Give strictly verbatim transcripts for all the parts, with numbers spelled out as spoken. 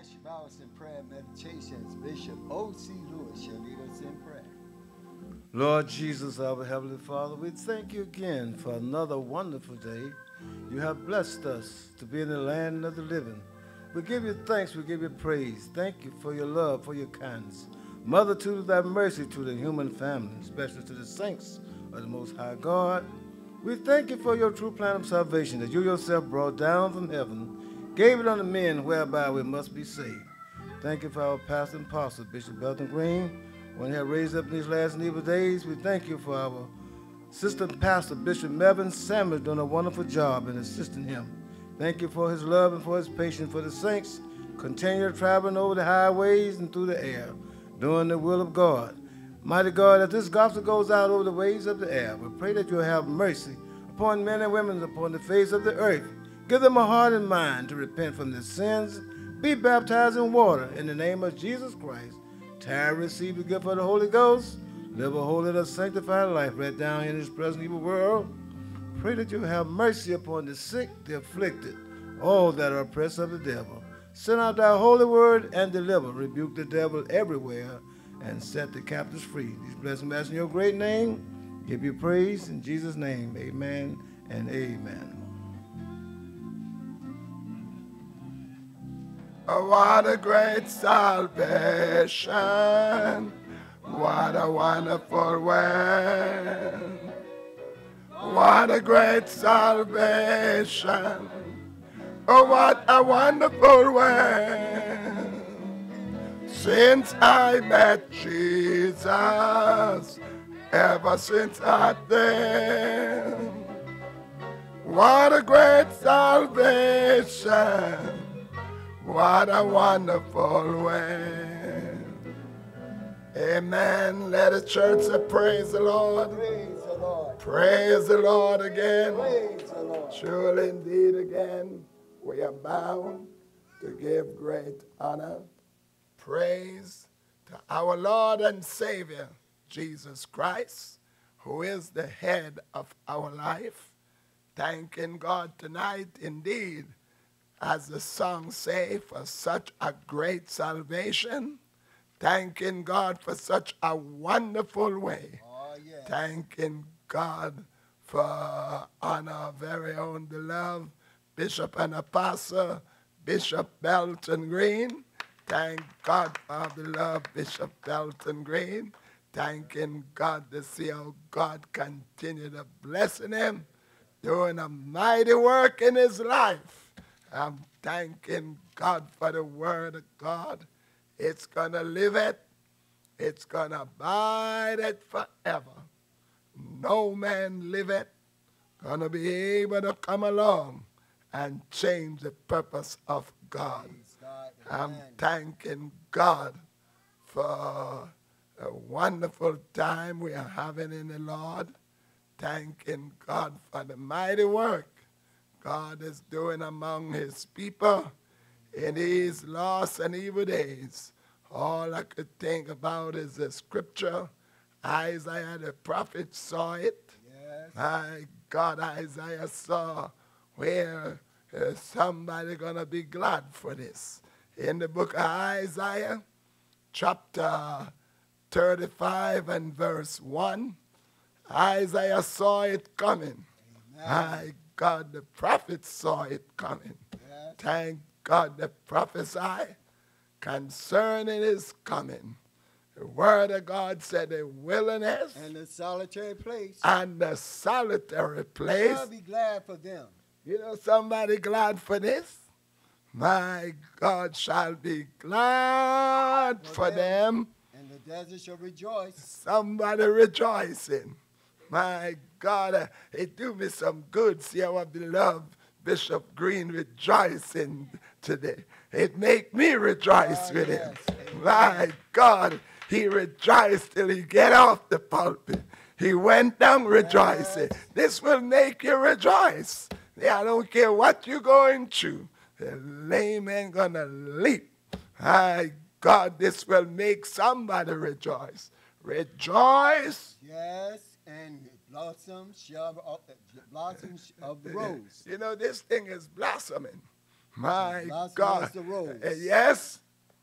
Last Few Hours in Prayer Meditations, Bishop O C. Lewis shall lead us in prayer. Lord Jesus, our Heavenly Father, we thank you again for another wonderful day. You have blessed us to be in the land of the living. We give you thanks, we give you praise. Thank you for your love, for your kindness. Mother, to thy mercy to the human family, especially to the saints of the Most High God. We thank you for your true plan of salvation that you yourself brought down from heaven, gave it unto men whereby we must be saved. Thank you for our pastor and apostle, Bishop Belton Green. When he has raised up in these last and evil days, we thank you for our assistant pastor, Bishop Melvin Samuels, doing a wonderful job in assisting him. Thank you for his love and for his patience for the saints. Continue traveling over the highways and through the air, doing the will of God. Mighty God, as this gospel goes out over the ways of the air, we pray that you have mercy upon men and women upon the face of the earth. Give them a heart and mind to repent from their sins. Be baptized in water in the name of Jesus Christ. Tire, receive the gift of the Holy Ghost. Live a holy and sanctified life right down in this present evil world. Pray that you have mercy upon the sick, the afflicted, all that are oppressed of the devil. Send out thy holy word and deliver. Rebuke the devil everywhere and set the captives free. These blessings we ask in your great name. Give you praise in Jesus' name. Amen and amen. Oh, what a great salvation. What a wonderful way. What a great salvation. Oh, what a wonderful way. Since I met Jesus, ever since I then, what a great salvation. What a wonderful way. Amen. Let the church say, praise the Lord. Praise the Lord. Praise the Lord again. Praise the Lord. Surely indeed again, we are bound to give great honor, praise to our Lord and Savior, Jesus Christ, who is the head of our life. Thanking God tonight indeed, as the song says, for such a great salvation. Thanking God for such a wonderful way. Oh, yeah. Thanking God for on our very own beloved Bishop and Apostle, Bishop Belton Green. Thank God for the love, Bishop Belton Green. Thanking God to see how God continued to bless him, doing a mighty work in his life. I'm thanking God for the word of God. It's going to live it. It's going to abide it forever. No man live it. Going to be able to come along and change the purpose of God. God I'm thanking God for a wonderful time we are having in the Lord. Thanking God for the mighty work God is doing among his people in these last and evil days. All I could think about is the scripture. Isaiah the prophet saw it. Yes. My God, Isaiah saw where uh, somebody going to be glad for this. In the book of Isaiah, chapter thirty-five and verse one, Isaiah saw it coming. My God, the prophet saw it coming. Yeah. Thank God the prophesy concerning his coming. The word of God said the wilderness and the solitary place. And the solitary place. I'll be glad for them. You know somebody glad for this? My God shall be glad for, for them. them. And the desert shall rejoice. Somebody rejoicing. My God, it do me some good. See our beloved Bishop Green rejoicing today. It make me rejoice oh, with yes. him. My God, he rejoiced till he get off the pulpit. He went down rejoicing. Yes. This will make you rejoice. Yeah, I don't care what you're going through. The lame ain't gonna leap. My God, this will make somebody rejoice. Rejoice. Yes. And blossoms, blossoms of the rose. You know, this thing is blossoming. My God. The rose. Yes.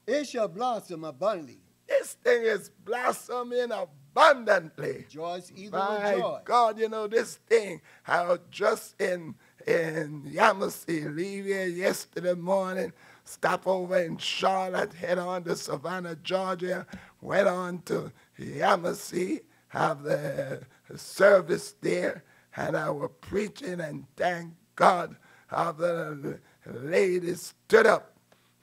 It shall blossom abundantly. This thing is blossoming abundantly. Joyce, either My rejoice. God, you know, this thing, how just in, in Yamasee, leave here yesterday morning, stop over in Charlotte, head on to Savannah, Georgia, went on to Yamasee, have the service there, and I was preaching, and thank God, how the lady stood up,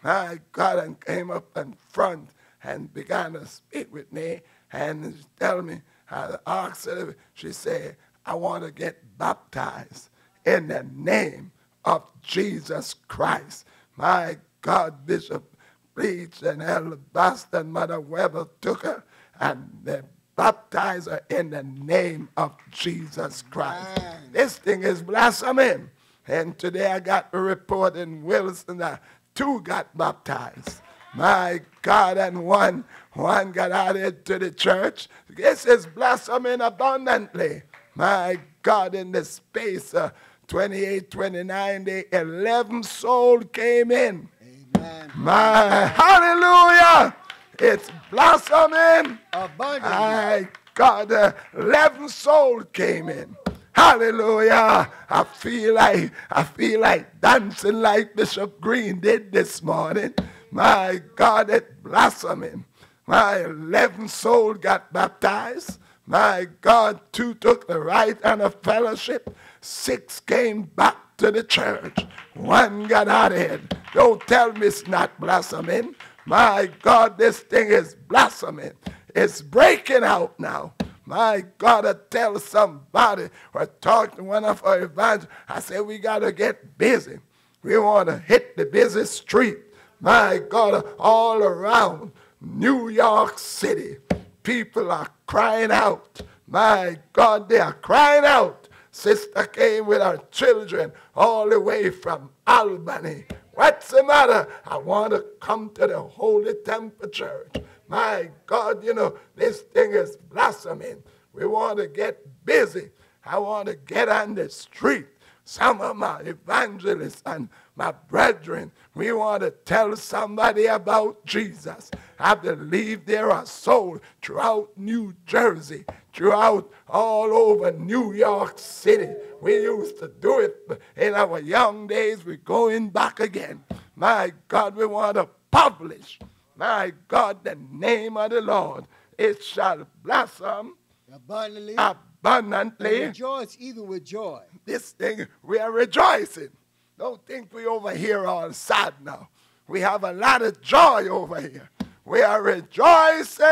my God, and came up in front and began to speak with me, and she tell me, I asked her, she said, I want to get baptized in the name of Jesus Christ. My God, Bishop preached, and Elder Boston, Mother Weber took her, and they baptized her in the name of Jesus Christ. Man. This thing is blossoming. And today I got a report in Wilson that two got baptized. My God, and one, one got added to the church. This is blossoming abundantly. My God, in the space of twenty-eight, twenty-nine, the eleven souls came in. Amen. My, hallelujah! It's blossoming. Abundantly. My God, the eleven souls came in. Hallelujah. I feel like, I feel like dancing like Bishop Green did this morning. My God, it's blossoming. My eleven soul got baptized. My God, two took the right hand of fellowship. Six came back to the church. One got out of it. Don't tell me it's not blossoming. My God, this thing is blossoming. It's breaking out now. My God, I tell somebody or talk to one of our evangelists, I say we got to get busy. We want to hit the busy street. My God, all around New York City, people are crying out. My God, they are crying out. Sister came with our children all the way from Albany. What's the matter? I want to come to the Holy Temple Church. My God, you know, this thing is blossoming. We want to get busy. I want to get on the street. Some of my evangelists and my brethren, we want to tell somebody about Jesus. I believe there are souls throughout New Jersey, throughout all over New York City. We used to do it in our young days. We're going back again. My God, we want to publish. My God, the name of the Lord, it shall blossom abundantly. Abundantly. And rejoice either with joy. This thing, we are rejoicing. Don't think we over here all sad now. We have a lot of joy over here. We are rejoicing.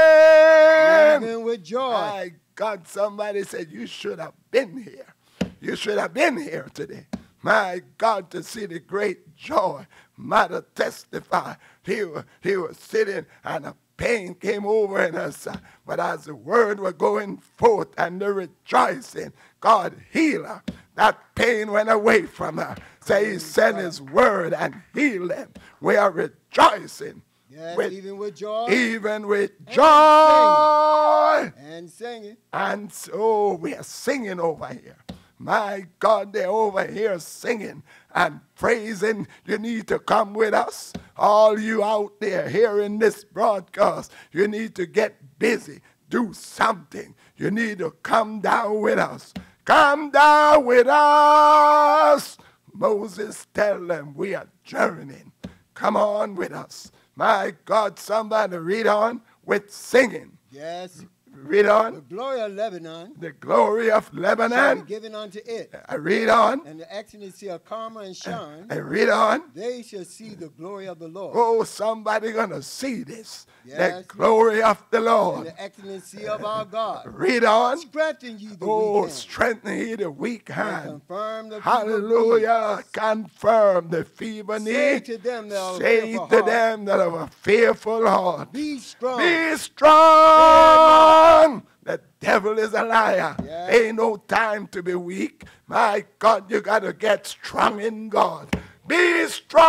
Even with joy. My God, somebody said, you should have been here. You should have been here today. My God, to see the great joy. Mother testified. He was, he was sitting and a pain came over in her side. But as the word was going forth and the rejoicing, God healed her. That pain went away from her. So he sent his word and healed them. We are rejoicing. Yes, with, even with joy. Even with and joy. Singing. And singing. And so we are singing over here. My God, they're over here singing and praising. You need to come with us. All you out there hearing this broadcast, you need to get busy. Do something. You need to come down with us. Come down with us. Moses, tell them we are journeying. Come on with us. My God, somebody read on with singing. Yes. Read on. The glory of Lebanon. The glory of Lebanon. Shall be given unto it. I read on. And the excellency of Carmel and Sharon. I read on. They shall see the glory of the Lord. Oh, somebody gonna see this. Yes. The glory of the Lord. And the excellency of our God. Read on. Strengthen ye the oh, weak hand. Oh, strengthen ye the weak hand. And confirm the hallelujah. Confirm the feeble knee. Say to them that are Say to heart. them that have a fearful heart. Be strong. Be strong. The devil is a liar. Yeah. Ain't no time to be weak. My God, you got to get strong in God. Be strong.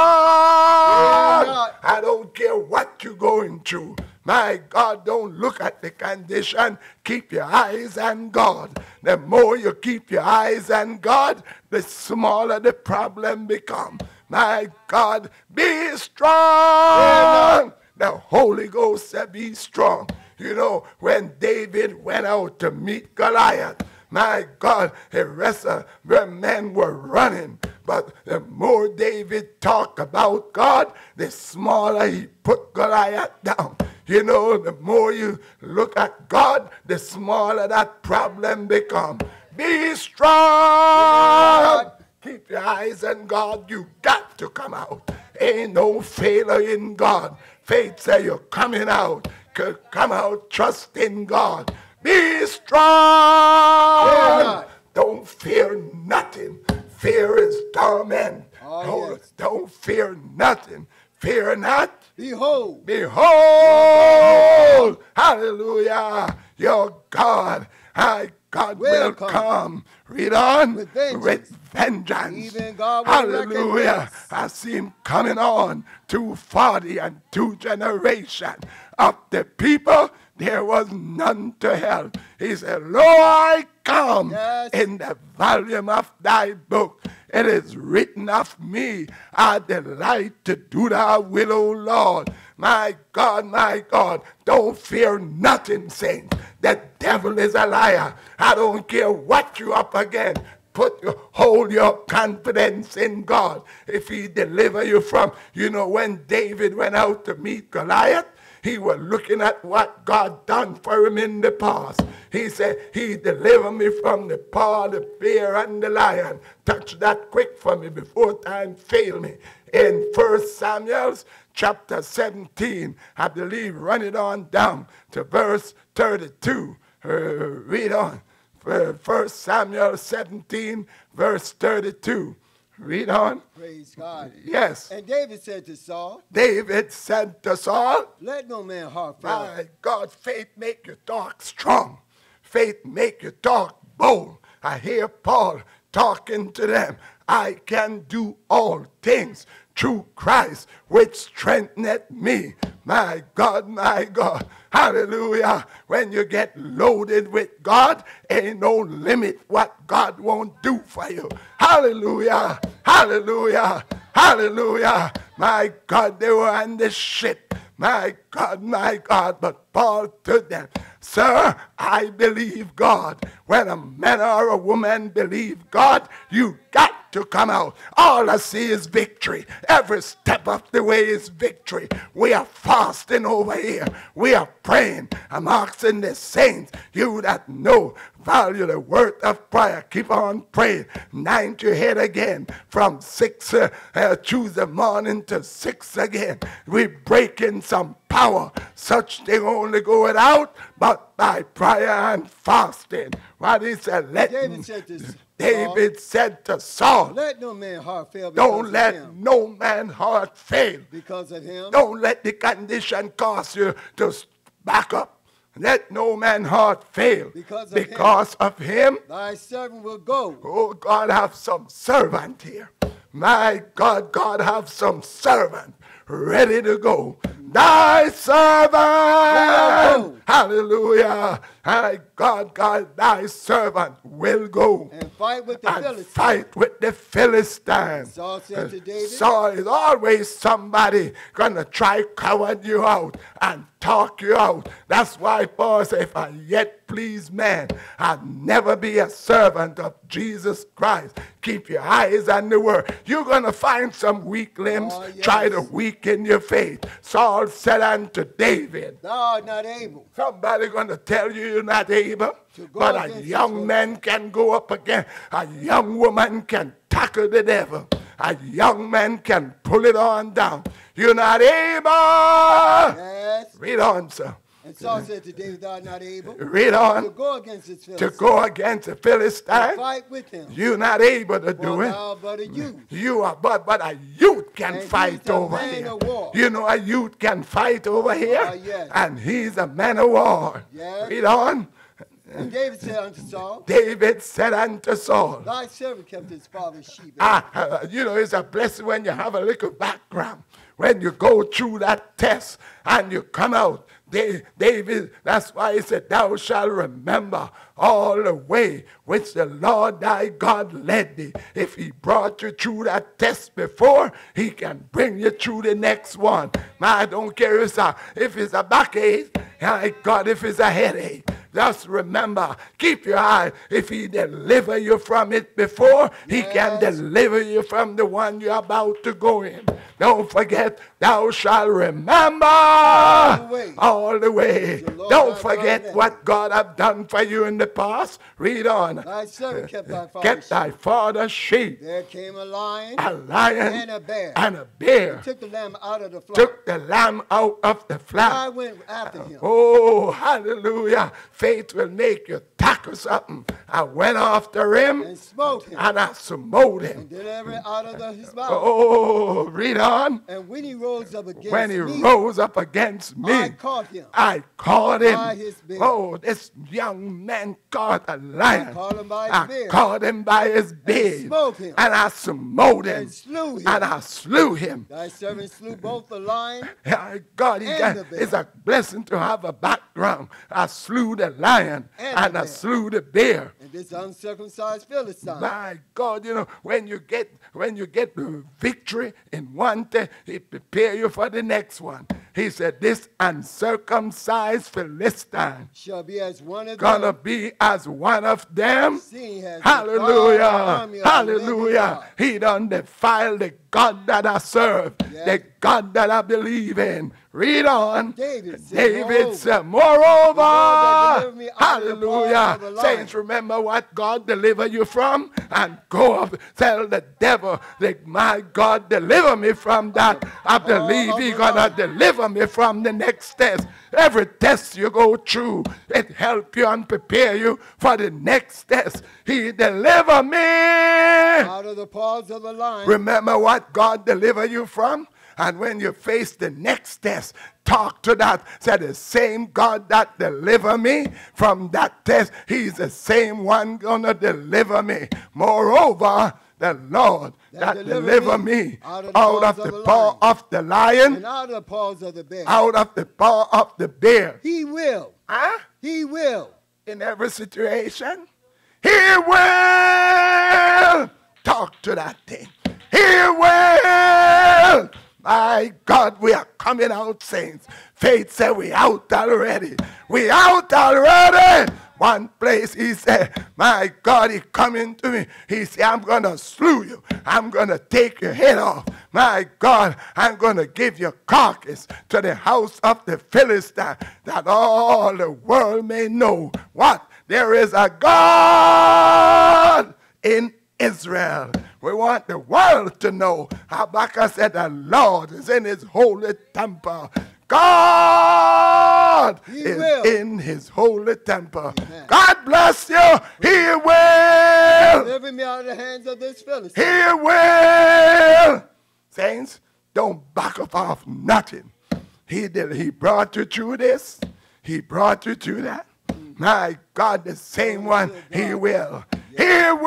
Yeah. I don't care what you're going through. My God, don't look at the condition. Keep your eyes on God. The more you keep your eyes on God, the smaller the problem becomes. My God, be strong. The Holy Ghost said, be strong. You know, when David went out to meet Goliath, my God, he wrestled where men were running. But the more David talked about God, the smaller he put Goliath down. You know, the more you look at God, the smaller that problem becomes. Be strong. Keep your eyes on God. You got to come out. Ain't no failure in God. Faith says you're coming out. Come out, trust in God. Be strong. Fear Don't fear nothing. Fear is torment. Oh, don't, yes. don't fear nothing. Fear not. Behold. Behold. Behold. Hallelujah. Your God, I God will, will come. come. Read on. With vengeance. With vengeance. Even God will Hallelujah. Recognize. I see him coming on to forty and two generations of the people. There was none to help. He said, lo, I come yes. in the volume of thy book. It is written of me. I delight to do thy will, O Lord. My God, my God, don't fear nothing, saints. The devil is a liar. I don't care what you're up against. Put, hold your confidence in God. If he deliver you from, you know, when David went out to meet Goliath, he was looking at what God done for him in the past. He said, he delivered me from the paw, the bear, and the lion. Touch that quick for me before time fail me. In First Samuel chapter seventeen, I believe, run it on down to verse thirty-two. Uh, read on. First Samuel seventeen, verse thirty-two. Read on. Praise God. Yes. And David said to Saul. David said to Saul. Let no man harm you. My God, faith make you talk strong. Faith make you talk bold. I hear Paul talking to them. I can do all things through Christ, which strengtheneth me. My God, my God. Hallelujah. When you get loaded with God, ain't no limit what God won't do for you. Hallelujah. Hallelujah. Hallelujah. My God, they were on the ship. My God, my God. But Paul told them, sir, I believe God. When a man or a woman believe God, you got to come out. All I see is victory. Every step of the way is victory. We are fasting over here. We are praying. I'm asking the saints, you that know, value the word of prayer. Keep on praying. Nine to head again from six uh, uh, Tuesday morning to six again. We break in some power. Such thing only goeth out but by prayer and fasting. What he said, let David said this. David said to Saul, don't let no man heart fail. Don't let no man heart fail because of him. Don't let the condition cause you to back up. Let no man heart fail because of, because him. of him. Thy servant will go. Oh, God, have some servant here. My God, God, have some servant ready to go. Thy servant, hallelujah, my God, God, thy servant will go and fight with the Philistines. Fight with the Philistines. Saul said to David, Saul is always somebody gonna try coward you out and talk you out. That's why Paul said, if I yet please man, I'll never be a servant of Jesus Christ. Keep your eyes on the word. You're gonna find some weak limbs. Oh, yes. Try to weaken your faith. Saul said unto David, thou art not able. Somebody gonna tell you you're not able. But a young man can go up again. A young woman can tackle the devil. A young man can pull it on down. You're not able. Yes. Read on, sir. And Saul said to David, thou art not able. Read on. To go against the Philistines. To go against the Philistines. To fight with him. You're not able to do it. But a youth. You are but, but a youth can and fight over here. You know, a youth can fight over here. Uh, yes. And he's a man of war. Yes. Read on. And David said unto Saul. David said unto Saul. Thy servant kept his father's sheep. Ah, uh, you know, it's a blessing when you have a little background. When you go through that test and you come out, David, that's why he said, thou shalt remember all the way which the Lord thy God led thee. If he brought you through that test before, he can bring you through the next one. Now, I don't care if it's a, if it's a backache, my God, if it's a headache. Just remember, keep your eye. If he deliver you from it before, yes, he can deliver you from the one you're about to go in. Don't forget, thou shalt remember all the way. All the way. Don't forget what God have done for you in the past. Read on. Thy servant kept thy father's, kept thy father's sheep. There came a lion, a lion and a bear. And a bear. And took the lamb out of the flock. Took the lamb out of the flock. I went after him. Oh, hallelujah. Faith will make you tackle something. I went after him and smote him, and I smote him. And delivered out of the, his mouth. Oh, read on. And when he rose up against when he me, rose up against me, I caught him. I caught him. By his beard. Oh, this young man caught a lion. I caught him by his beard. I caught him by his beard. And smote him. And I smote him. And slew him. And I slew him. Thy servant slew both the lion. My God, he and got, the bear. It's a blessing to have a background. I slew the lion and, and I slew the bear. And this uncircumcised Philistine. My God, you know, when you get when you get victory in one thing, it prepare you for the next one. He said, this uncircumcised Philistine shall be as one of gonna them. be as one of them. Hallelujah. Hallelujah. He done defile the God that I serve, yes, the God that I believe in. Read on. David said, David said moreover, me hallelujah, saints, remember what God delivered you from and go up, tell the devil that my God deliver me from that. I believe he's going to deliver me from the next test. Every test you go through, it helps you and prepare you for the next test. He deliver me out of the paws of the lion. Remember what God delivered you from? And when you face the next test, talk to that. Say, the same God that delivered me from that test, he's the same one going to deliver me. Moreover, the Lord that, that deliver me, me out of the, out of the, of the paw of the lion, and out of the paws of the bear, out of the paw of the bear. He will. Huh? He will. In every situation, he will. Talk to that thing. He will. My God, we are coming out, saints. Faith said we out already. We out already. One place he said, my God, he coming to me. He said, I'm going to slew you. I'm going to take your head off. My God, I'm going to give your carcass to the house of the Philistine, that all the world may know what? There is a God in Israel. We want the world to know. Habakkuk said, the Lord is in his holy temple. God is in his holy temple. Amen. God bless you. He will. Deliver me out of the hands of this Philistine. He will. Saints, don't back up off nothing. He did. He brought you through this. He brought you through that. My God, the same one, he will. He will.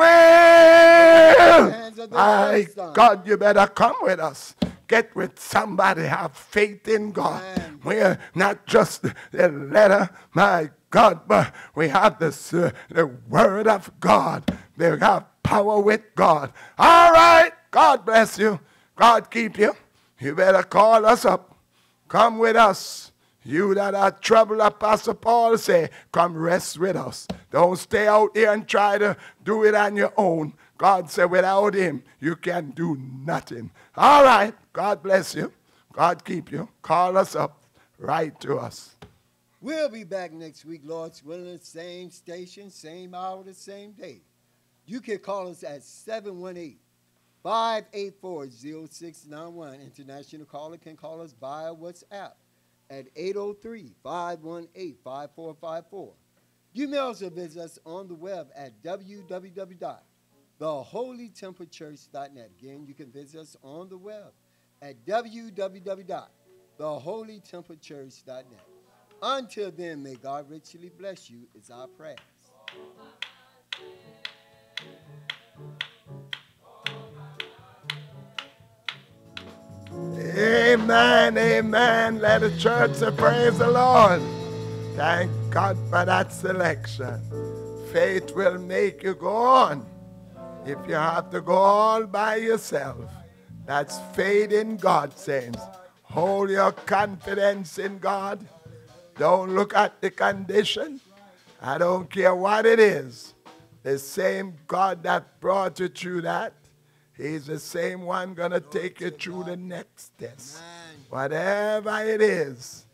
My God, you better come with us. Get with somebody. Have faith in God. We're not just the letter, my God, but we have this, uh, the word of God. We have power with God. All right. God bless you. God keep you. You better call us up. Come with us. You that are troubled, Apostle Paul said, come rest with us. Don't stay out here and try to do it on your own. God said, without him, you can do nothing. All right. God bless you. God keep you. Call us up. Write to us. We'll be back next week, Lord's willing, same station, same hour, the same day. You can call us at seven one eight, five eight four, zero six nine one. International caller can call us via WhatsApp at eight oh three, five one eight, five four five four. You may also visit us on the web at w w w dot the holy temple church dot net. Again, you can visit us on the web at w w w dot the holy temple church dot net. Until then, may God richly bless you is our prayer. Yeah. Amen, amen. Let the church say, praise the Lord. Thank God for that selection. Faith will make you go on. If you have to go all by yourself, that's faith in God, saints. Hold your confidence in God. Don't look at the condition. I don't care what it is. The same God that brought you through that, He's the same one going to take you through the next test. Whatever it is,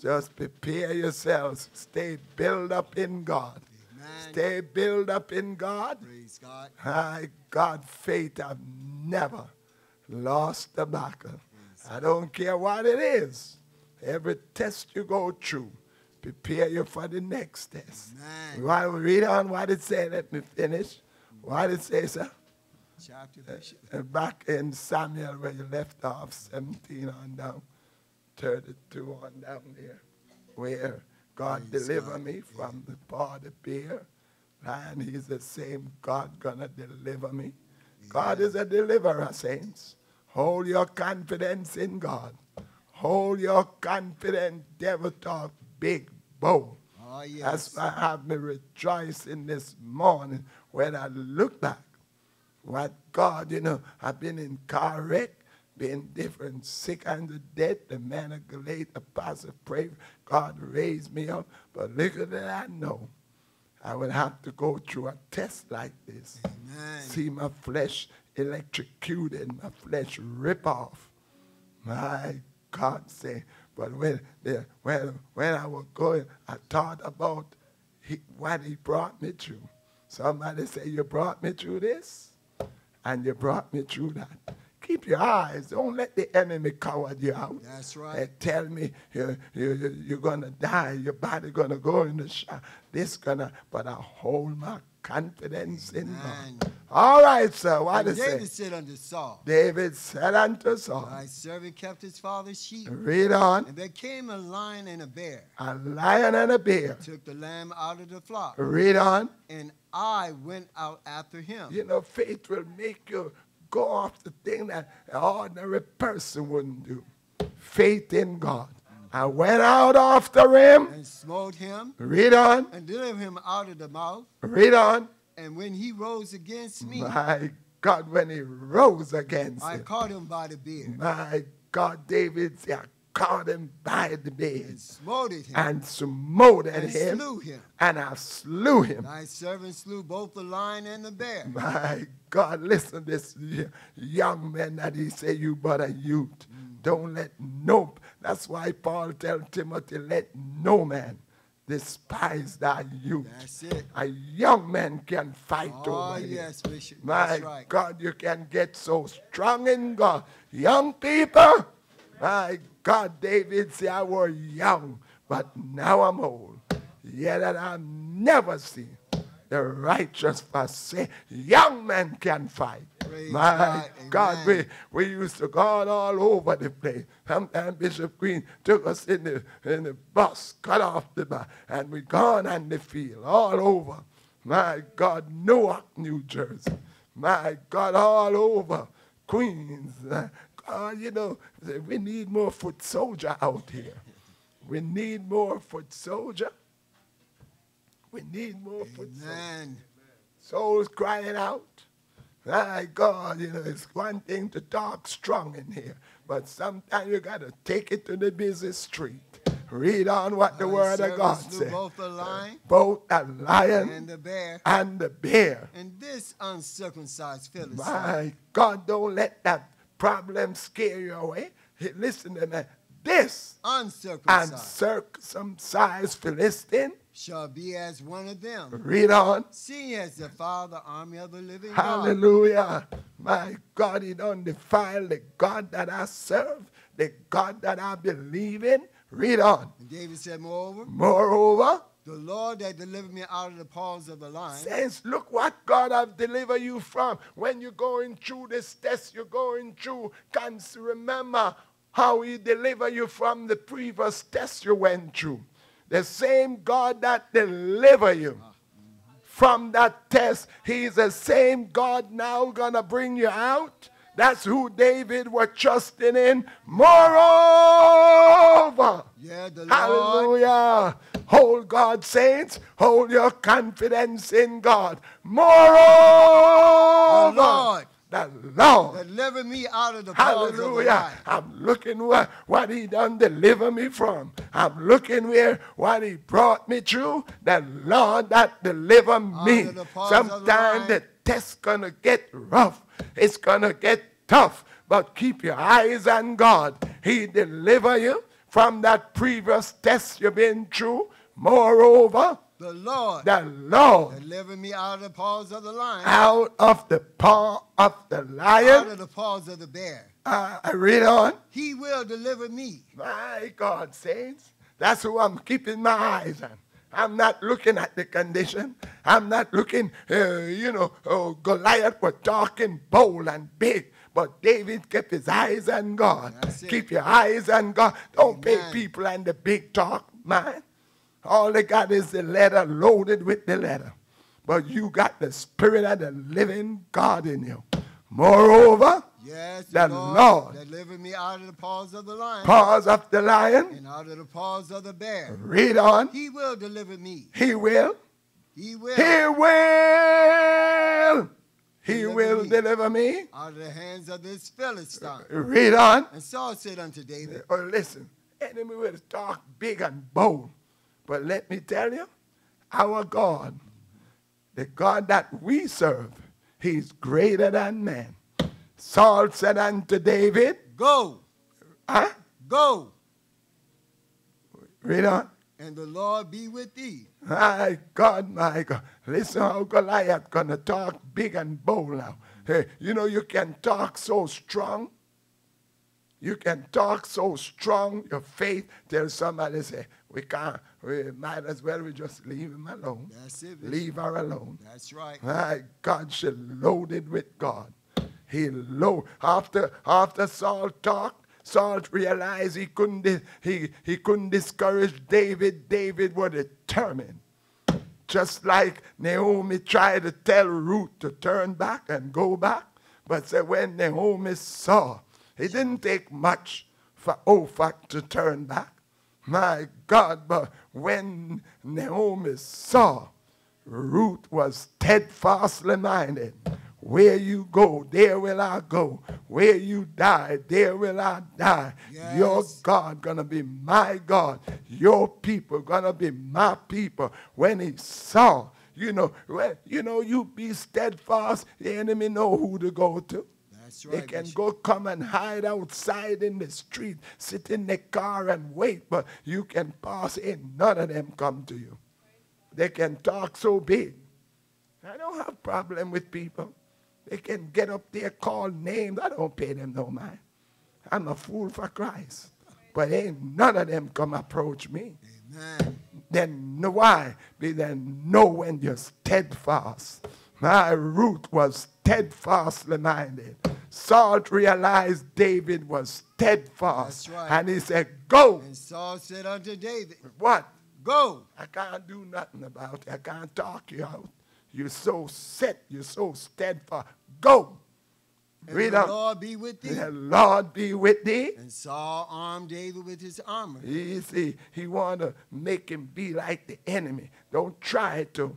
just prepare yourselves. Stay built up in God. Stay built up in God. Praise God. My God, faith, I've never lost the battle. I don't care what it is. Every test you go through, prepare you for the next test. You want to read on what it said? Let me finish. What it says, sir? Uh, back in Samuel, where you left off, seventeen on down, thirty-two on down there, where God deliver me from the paw of the bear. And He's the same God gonna deliver me. Yeah. God is a deliverer, saints. Hold your confidence in God. Hold your confidence, devil talk, big bow. Oh, yes. That's why I have me rejoice in this morning when I look back. What God, you know, I've been in car wreck, been different, sick under death, the man of Goliath, apostle, pray, God raised me up. But little did I know, I would have to go through a test like this. Amen. See my flesh electrocuted, my flesh rip off. My God say, but when, when, when I was going, I thought about he, what He brought me through. Somebody say, you brought me through this? And you brought me through that. Keep your eyes. Don't let the enemy coward you out. That's right. They tell me you, you, you, you're going to die. Your body going to go in the shower. This going to, but I hold my confidence in God. All right, sir. What is it? David said unto Saul. David said unto Saul. My servant kept his father's sheep. Read on. And there came a lion and a bear. A lion and a bear. And took the lamb out of the flock. Read on. And I went out after him. You know, faith will make you go off the thing that an ordinary person wouldn't do. Faith in God. I went out after him. And smote him. Read on. And delivered him out of the mouth. Read on. And when he rose against me. My God, when he rose against me. I caught him by the beard. My God, David, I caught him by the beard. And smote him. And smote him. And slew him. And I slew him. Thy servant slew both the lion and the bear. My God, listen to this young man that he said, you but a youth. Mm. Don't let no. That's why Paul tells Timothy, let no man despise thy youth. That's it. A young man can fight oh, over it. Yes, Bishop. My That's right. God, you can get so strong in God. Young people, my God, David said, I was young, but now I'm old. Yet that I've never seen the righteous forsake. Young men can fight. Praise my God, God we, we used to go all over the place. Sometimes Bishop Green took us in the, in the bus, cut off the bus, and we gone on the field, all over. My God, Newark, New Jersey. My God, all over Queens. God, you know, we need more foot soldier out here. We need more foot soldier. We need more foot soldier. Souls crying out. My God, you know, it's one thing to talk strong in here, but sometimes you got to take it to the busy street. Read on what the Word of God says. Both a lion, both a lion and the bear, and the bear. And this uncircumcised Philistine. My God, don't let that problem scare you away. Hey, listen to me. This uncircumcised, uncircumcised Philistine shall be as one of them. Read on. See as the father army of the living God. Hallelujah. My God, He don't defile the God that I serve, the God that I believe in. Read on. And David said, moreover. Moreover. The Lord that delivered me out of the paws of the lion. Saints, look what God have delivered you from. When you're going through this test, you're going through, can remember how He delivered you from the previous test you went through. The same God that delivered you from that test, He's the same God now going to bring you out That's who David was trusting in. Moreover, yeah, the hallelujah. Lord. Hold God, saints. Hold your confidence in God. Moreover, the Lord, the Lord deliver me out of the powers of the night. I'm looking where, what he done deliver me from. I'm looking where what he brought me through. The Lord that deliver me. Sometimes the test's going to get rough. It's going to get tough. But keep your eyes on God. He deliver you from that previous test you've been through. Moreover, the Lord, the Lord deliver me out of the paws of the lion. Out of the paw of the lion. Out of the paws of the bear. Uh, I read on. He will deliver me. My God, saints. That's who I'm keeping my eyes on. I'm not looking at the condition. I'm not looking, uh, you know, oh, Goliath was dark and bold and big. But David kept his eyes on God. Keep your eyes on God. Don't pay people and the big talk, man. All they got is the letter loaded with the letter. But you got the spirit of the living God in you. Moreover, yes, the Lord, Lord delivered me out of the paws of the lion. Paws of the lion. And out of the paws of the bear. Read on. He will deliver me. He will. He will. He will. He will deliver me. Out of the hands of this Philistine. Read on. And Saul said unto David. Oh, listen. Enemy will talk big and bold. But let me tell you, our God, the God that we serve, he's greater than man. Saul said unto David, go. Huh? Go. Read on. And the Lord be with thee. My God, my God. Listen how Goliath going to talk big and bold now. Hey, you know, you can talk so strong. You can talk so strong, your faith, till somebody say, we can't, we might as well, we just leave him alone. That's it. Leave her alone. That's right. My God, she loaded with God. He loaded. After, after Saul talked, Saul realized he couldn't, he, he couldn't discourage David. David was determined. Just like Naomi tried to tell Ruth to turn back and go back. But so when Naomi saw, it didn't take much for Ophak to turn back. My God, but when Naomi saw, Ruth was steadfastly minded. Where you go, there will I go. Where you die, there will I die. Yes. Your God gonna be my God. Your people gonna be my people. When he saw, you know, when, you know, you be steadfast, the enemy know who to go to. Right, they can Bishop. Go come and hide outside in the street, sit in the car and wait, but you can pass in. None of them come to you. They can talk so big. I don't have a problem with people. They can get up there, call names. I don't pay them no mind. I'm a fool for Christ. But ain't none of them come approach me. Amen. Then know why? Be then know when you're steadfast. My Ruth was steadfastly minded. Saul realized David was steadfast. Right. And he said, go. And Saul said unto David, what? Go. I can't do nothing about it. I can't talk you out. You're so set. You're so steadfast. Go. And read the Lord be with thee. The Lord be with thee. And Saul armed David with his armor. You see, he wanted to make him be like the enemy. Don't try to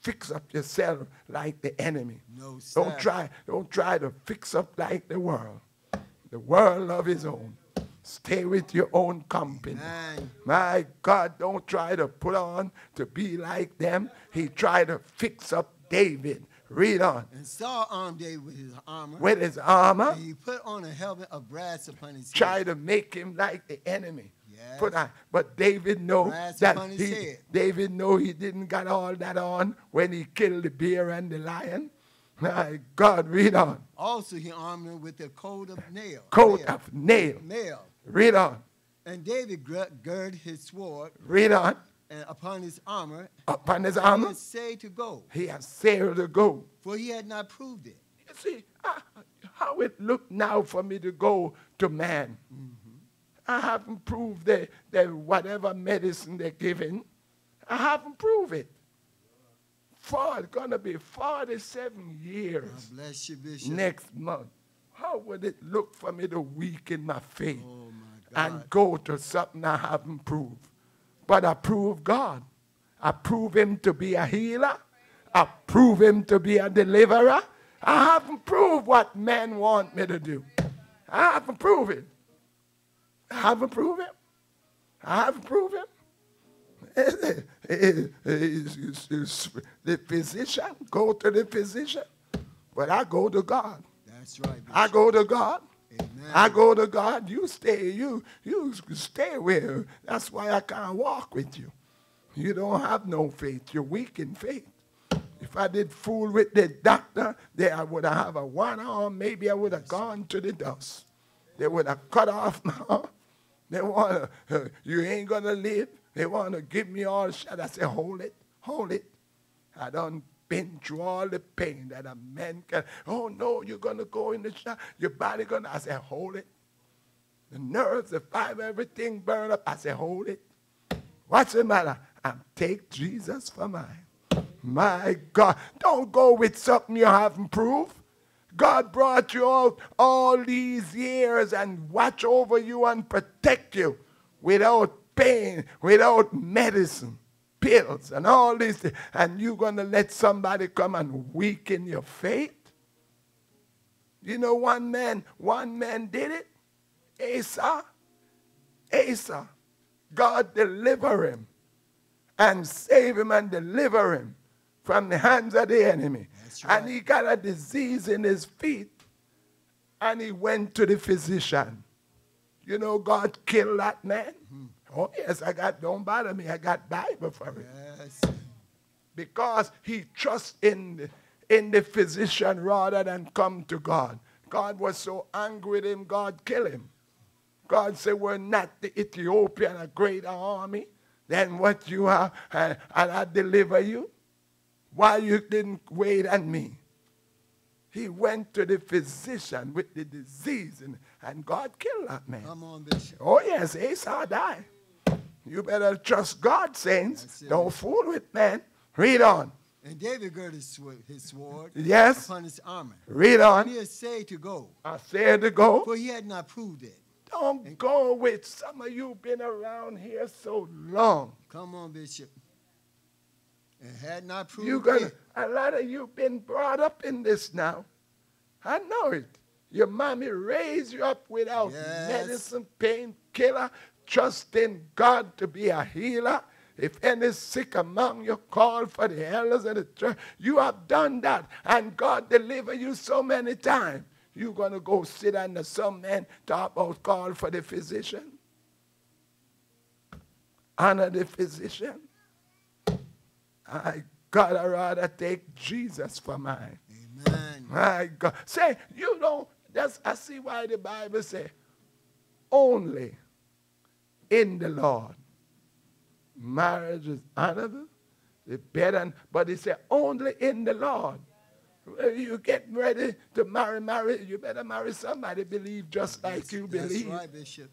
fix up yourself like the enemy. No, sir. Don't try, don't try to fix up like the world. The world of his own. Stay with your own company. Amen. My God, don't try to put on to be like them. He tried to fix up David. Read on. And Saul armed David with his armor. With his armor. And he put on a helmet of brass upon his head. Try to make him like the enemy. Yes. Put on. But David know that he, David know he didn't got all that on when he killed the bear and the lion. My God, read on. Also he armed him with a coat of nail. Coat nail. of nail. Nail. Read on. And David girded his sword. Read on. And upon his armor. Upon his and armor. He has said to go. He has said to go. For he had not proved it. You see, I, how it looked now for me to go to man. Mm-hmm. I haven't proved that whatever medicine they're giving, I haven't proved it. For it's going to be forty-seven years. God bless you, Bishop. Next month. how would it look for me to weaken my faith oh my and go to something I haven't proved? But I prove God. I prove him to be a healer. I prove him to be a deliverer. I haven't proved what men want me to do. I haven't proved it. I haven't proved it. I haven't proved it. The physician, go to the physician. But I go to God. That's right. Bishop. I go to God. Amen. I go to God. You stay. You you stay where. That's why I can't walk with you. You don't have no faith. You're weak in faith. If I did fool with the doctor, then I would have a one arm. Maybe I would have gone to the dust. They would have cut off my arm. They want to, you ain't going to live. They want to give me all shot. I say, hold it, hold it. I done been through all the pain that a man can. Oh, no, you're going to go in the shot. Your body going to. I say, hold it. The nerves, the fiber, everything burned up. I say, hold it. What's the matter? I take Jesus for mine. My God, don't go with something you haven't proved. God brought you out all these years and watch over you and protect you without pain, without medicine, pills, and all this. And you're going to let somebody come and weaken your faith? You know, one man, one man did it. Asa, Asa, God deliver him and save him and deliver him from the hands of the enemy. Right. And he got a disease in his feet, and he went to the physician. You know, God killed that man. Mm-hmm. Oh, yes, I got, don't bother me, I got Bible for it. Yes. Because he trusts in, in the physician rather than come to God. God was so angry with him, God killed him. God said, we're not the Ethiopian, a greater army than what you are, and, and I deliver you. Why you didn't wait on me? He went to the physician with the disease, and, and God killed that man. Come on, Bishop. Oh, yes, Asa died. You better trust God, saints. Don't fool with man. Read on. And David girded his sword yes. upon his armor. Read on. He essayed to go. I said to go. For he had not proved it. Don't and go with some of you been around here so long. Come on, Bishop. And had not proved you gonna, it. A lot of you been brought up in this now. I know it. Your mommy raised you up without yes. medicine, painkiller, trusting God to be a healer. If any sick among you, call for the elders of the church. You have done that, and God delivered you so many times. You're going to go sit under some man, talk about call for the physician. Honor the physician. I God, I rather take Jesus for mine. Amen. My God. Say, you know, that's, I see why the Bible says, only in the Lord. Marriage is honorable, the better, but it said, only in the Lord. You get ready to marry, marry, you better marry somebody believe just that's, like you that's believe. That's right, Bishop.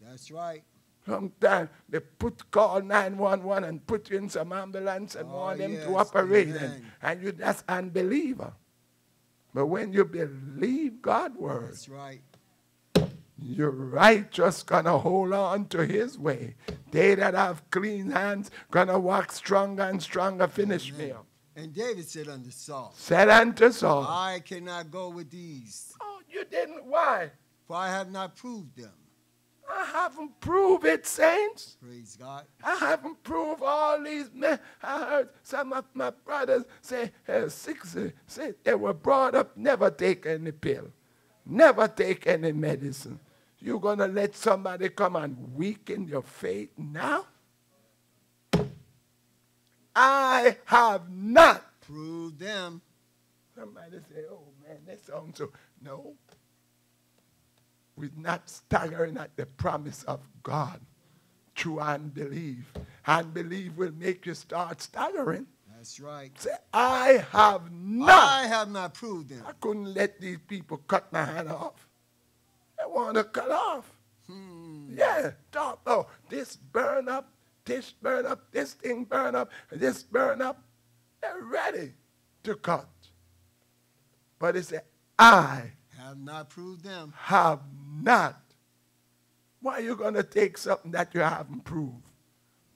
That's right. Sometimes they put call nine one one and put you in some ambulance and oh, want them yes, to operate. And, and you that's unbeliever. But when you believe God's word, that's right. You're right, just going to hold on to his way. They that have clean hands going to walk stronger and stronger. Finish Amen. Me up. And David said unto Saul, said unto Saul, I cannot go with these. Oh, you didn't. Why? For I have not proved them. I haven't proved it, saints. Praise God. I haven't proved all these men. I heard some of my brothers say, uh, six, uh, say they were brought up, never take any pill. Never take any medicine. You're going to let somebody come and weaken your faith now? I have not proved them. Somebody say, oh, man, that sounds so. No. We're not staggering at the promise of God through unbelief. Unbelief will make you start staggering. That's right. Say, I have not. I have not proved them. I couldn't let these people cut my hand off. They want to cut off. Hmm. Yeah. Talk, oh, this burn up, this burn up, this thing burn up, this burn up. They're ready to cut. But it's said, I Have not proved them. Have not. Why are you going to take something that you haven't proved?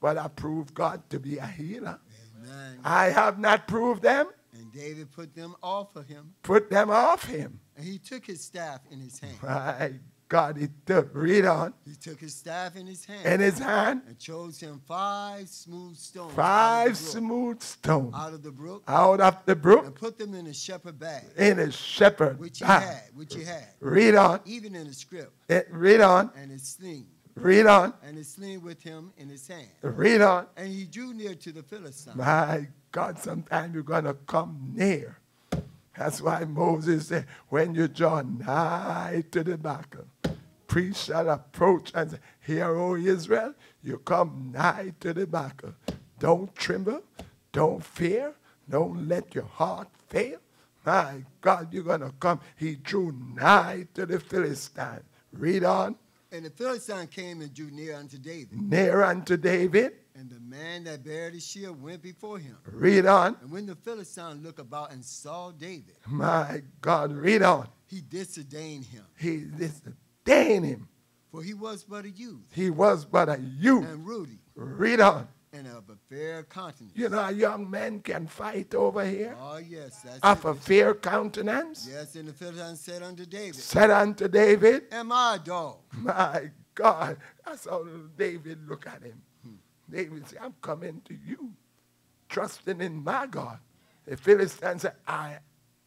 But I proved God to be a healer. Amen. I have not proved them. And David put them off of him. Put them off him. And he took his staff in his hand. My God, he took, read on. He took his staff in his hand. In his hand. And chose him five smooth stones. Five smooth stones. Out of the brook. Out of the brook. And put them in a shepherd bag. In a shepherd Which he bag. had, which he had. Read on. Even in a scrip. It, read on. And his sling. Read on. And his sling with him in his hand. Read on. And he drew near to the Philistines. My God, sometime you're going to come near. That's why Moses said, when you draw nigh to the battle, priest shall approach and say, hear, O Israel, you come nigh to the battle. Don't tremble. Don't fear. Don't let your heart fail. My God, you're going to come. He drew nigh to the Philistine. Read on. And the Philistine came and drew near unto David. Near unto David. And the man that bare the shield went before him. Read on. And when the Philistine looked about and saw David. My God, read on. He disdained him. He disdained him. For he was but a youth. He was but a youth. And ruddy. Read on. And of a fair countenance. You know, a young man can fight over here. Oh, yes. That's of a fair countenance. Yes, and the Philistine said unto David. Said unto David. Am I a dog? My God. That's how David looked at him. Hmm. David said, I'm coming to you, trusting in my God. The Philistine said, I,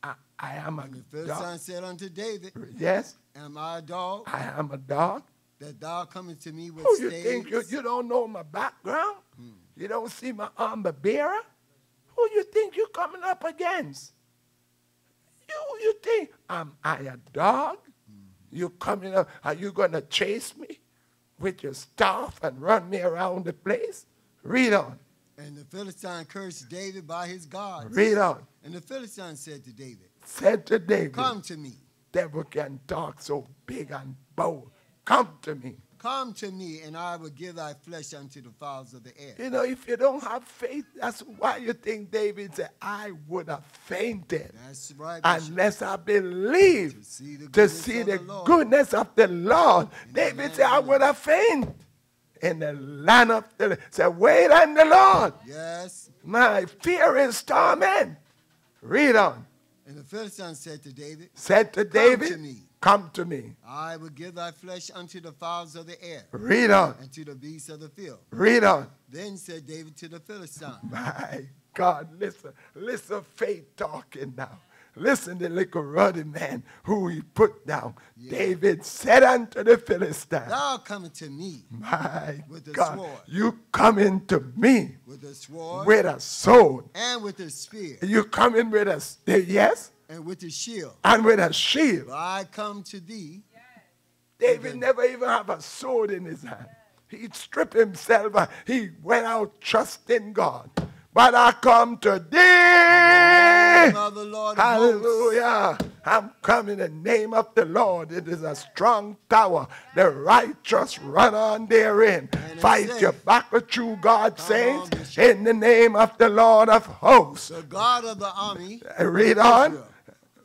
I, I am a dog. And the Philistine dog. said unto David. Yes. Am I a dog? I am a dog. That thou comest to me with oh, staves. You think you, you don't know my background? Hmm. You don't see my armor bearer? Who you think you're coming up against? You, you think, am I a dog? Hmm. You coming up, are you going to chase me with your staff and run me around the place? Read on. And the Philistine cursed David by his gods. Read on. And the Philistine said to David. Said to David. Come to me. Devil can talk so big and bold. Come to me. Come to me, and I will give thy flesh unto the fowls of the air. You know, if you don't have faith, that's why you think David said, I would have fainted. That's right. Unless I believe to see the goodness, see the of, the goodness of the Lord. In David the said, I would have fainted. In the land of the Lord. Said, wait on the Lord. Yes. My fear is torment. Read on. And the Philistine said to David. Said to David. Come to me. Come to me. I will give thy flesh unto the fowls of the air. Read on. And to the beasts of the field. Read on. Then said David to the Philistine. My God, listen. Listen, faith talking now. Listen to the little ruddy man who he put down. Yeah. David said unto the Philistine. Thou coming to me. My with a God. Sword. You coming to me. With a sword. With a sword. And with a spear. You coming with a spear. Yes. And with a shield. And with a shield. But I come to thee. Yes. David never even have a sword in his hand. Yes. He'd strip himself. He went out trusting God. But I come to thee. In the name of the Lord. Hallelujah. I'm coming in the name of the Lord. It is a strong tower. The righteous run on therein. And fight your battle through God, saints, in the name of the Lord of hosts. The God of the army. Read on. Israel.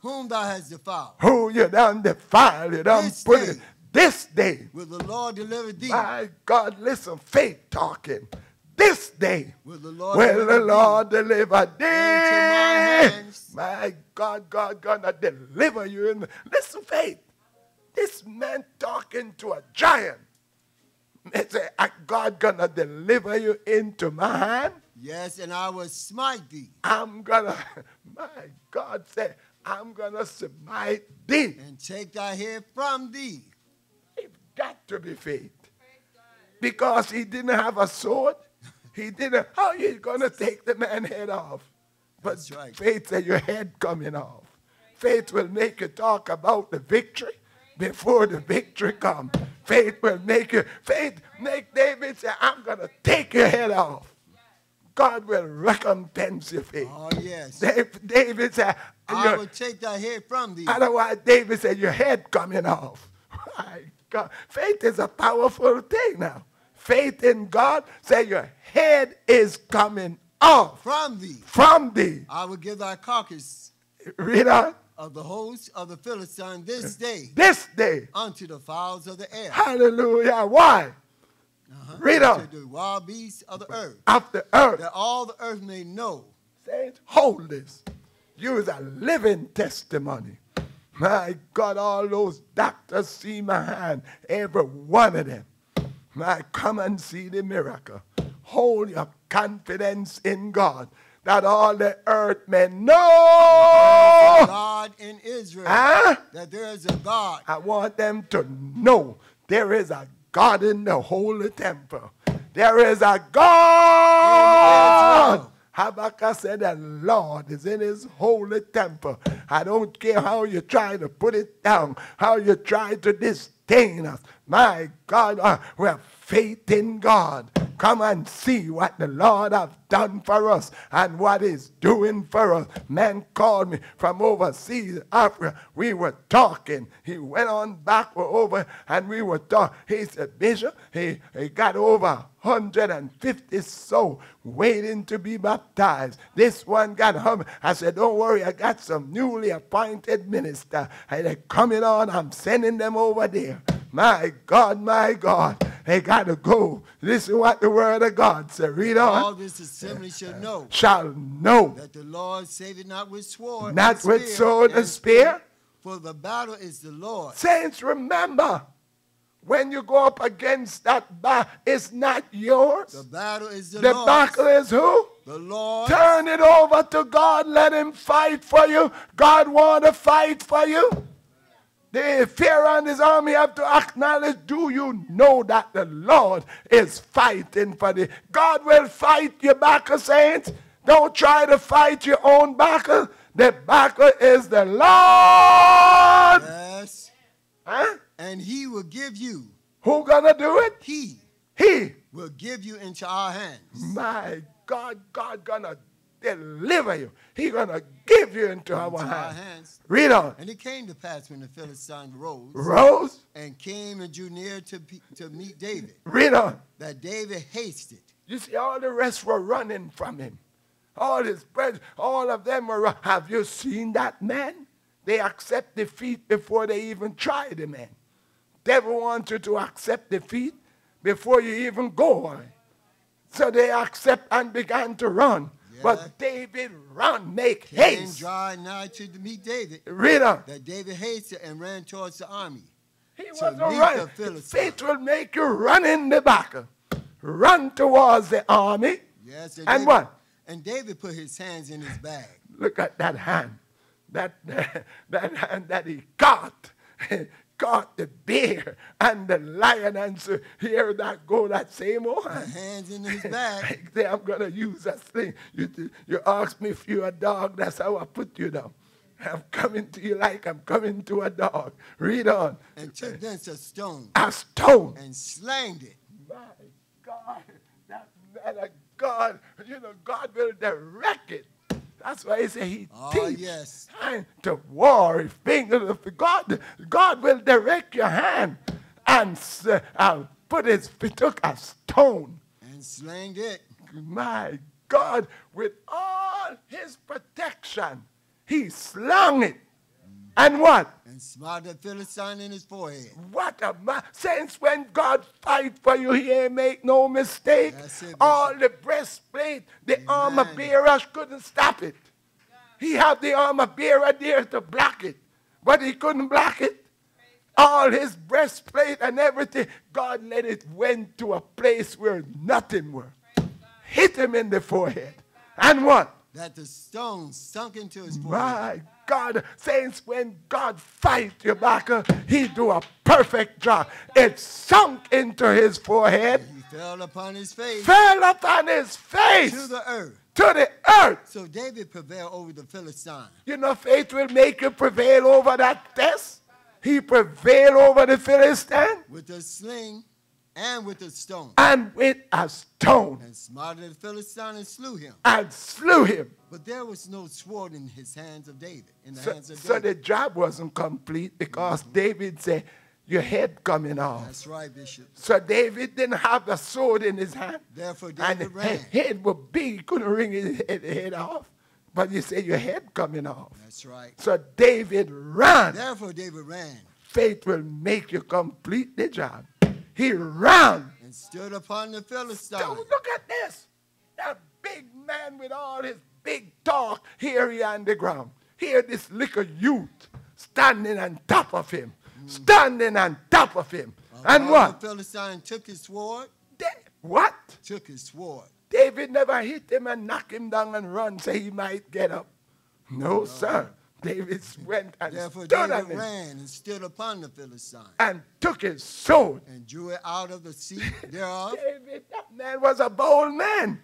Whom thou hast defiled. Who you done defiled. You done this put day, it. This day. Will the Lord deliver thee. My God, listen. Faith talking. This day. Will the Lord, will deliver, the Lord deliver thee. My, my God, God, God, I deliver you. In the, listen, faith. This man talking to a giant. They say, God gonna deliver you into my hand. Yes, and I will smite thee. I'm gonna, my God said, I'm gonna smite thee. And take thy head from thee. It's got to be faith. Because he didn't have a sword. He didn't. How are you going to take the man's head off? But right. Faith said your head coming off. Faith will make you talk about the victory before the victory comes. Faith will make you, faith make David say, I'm going to take your head off. God will recompense your faith. Oh, yes. David said, I will take thy head from thee. Otherwise, David said, your head coming off. My God. Faith is a powerful thing now. Faith in God, say your head is coming off. From thee. From thee. I will give thy carcass. Read on. of the host of the Philistines this day. This day. Unto the fowls of the air. Hallelujah. Why? Uh-huh. Read on. Unto the wild beasts of the earth. Of the earth. That all the earth may know. Saints, hold this. You is a living testimony. My God, all those doctors see my hand. Every one of them. My, come and see the miracle. Hold your confidence in God, that all the earth may know God in Israel, huh? That there is a God. I want them to know there is a God in the holy temple. There is a God. Habakkuk said the Lord is in his holy temple. I don't care how you try to put it down, how you try to disdain us. My God, uh, we have faith in God. Come and see what the Lord has done for us and what he's doing for us. Man called me from overseas, Africa. We were talking. He went on back over and we were talking. He said, Bishop, he, he got over one hundred fifty souls waiting to be baptized. This one got home. I said, don't worry, I got some newly appointed minister. And they're coming on. I'm sending them over there. My God, my God. They got to go. This is what the word of God said. Read on. All this assembly shall know. Shall know. That the Lord saveth not with sword. Not with sword and spear. For the battle is the Lord. Saints, remember. When you go up against that battle, it's not yours. The battle is the Lord. The battle is who? The Lord. Turn it over to God. Let him fight for you. God want to fight for you. The Pharaoh and his army have to acknowledge, do you know that the Lord is fighting for thee? God will fight your battle, saints. Don't try to fight your own battle. The battle is the Lord. Yes. Huh? And he will give you. Who gonna do it? He. He. Will give you into our hands. My God, God gonna deliver you. He's going to give you into, into our, hands. our hands. Read on. And it came to pass when the Philistines rose. Rose. And came and drew near to, to meet David. Read on. That David hasted. You see, all the rest were running from him. All his brethren, all of them were running. Have you seen that man? They accept defeat before they even try the man. Devil wants you to accept defeat before you even go on. So they accept and began to run. But David ran, make haste. Dry nigh to meet David. Read on. That David hasted and ran towards the army. He was running. Faith will make you run in the battle. Run towards the army. Yes. And, and David, what? And David put his hands in his bag. Look at that hand. That, that, that hand that he caught. Caught the bear and the lion, and so here that go, that same old hand. Hands in his back. I'm going to use that thing. You, you asked me if you're a dog, that's how I put you down. I'm coming to you like I'm coming to a dog. Read on. And took thence a stone. A stone. And slanged it. My God, that man of God, you know, God will direct it. That's why he said he oh, teach yes. hand to war, he finger of God. God will direct your hand. And uh, I'll put his, he took a stone. And slanged it. My God, with all his protection, he slung it. Mm. And what? And smote the Philistine in his forehead. What a man. Since when God fight for you, he ain't make no mistake. It, all the breastplate, the Amen. armor bearer couldn't stop it. He had the armor bearer there to block it, but he couldn't block it. All his breastplate and everything, God let it went to a place where nothing were. Hit him in the forehead. And what? That the stone sunk into his forehead. My God, saints, when God fights your battle, he do a perfect job. It sunk into his forehead. And he fell upon his face. Fell upon his face. To the earth. To the earth. So David prevailed over the Philistine. You know, faith will make you prevail over that test. He prevailed over the Philistine. With a sling. And with a stone. And with a stone. And smited the Philistine and slew him. And slew him. But there was no sword in his hands of David. In the so, hands of David. So the job wasn't complete because mm-hmm. David said, your head coming off. That's right, Bishop. So David didn't have a sword in his hand. Therefore David and ran. His head would be, he couldn't wring his head off. But you said your head coming off. That's right. So David ran. Therefore David ran. Faith will make you complete the job. He ran. And stood upon the Philistines. So look at this. That big man with all his big talk, here he on the ground. Here this little youth standing on top of him. Mm. Standing on top of him. Uh, and what? The Philistine took his sword. Da what? Took his sword. David never hit him and knocked him down and run so he might get up. No, no. sir. David went and Therefore stood David him ran and stood upon the Philistine. And took his sword. And drew it out of the seat thereof. David, that man was a bold man.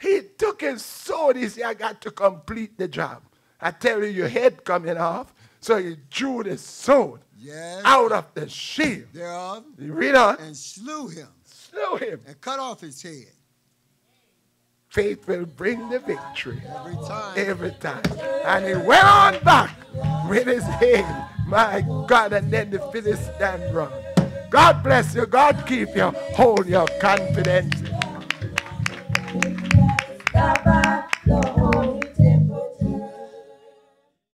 He took his sword. He said, I got to complete the job. I tell you, your head coming off. So he drew the sword yes. out of the shield. Thereof. You read on. And slew him. Slew him. And cut off his head. Faith will bring the victory every time. Every time. And he went on back with his head. My God, and then the Philistine run. God bless you. God keep you. Hold your confidence.